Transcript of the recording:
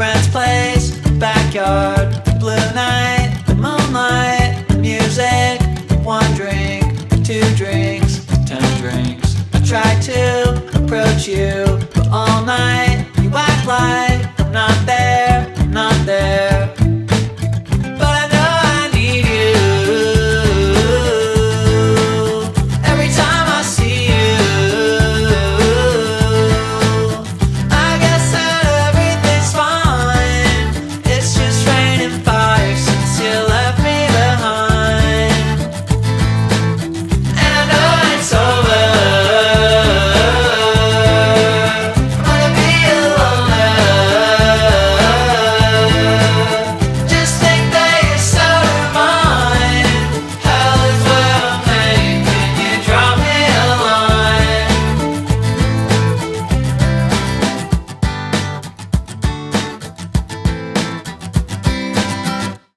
friend's place, the backyard, the blue night, the moonlight, the music, one drink, two drinks, 10 drinks. I tried to approach you, but all night you act like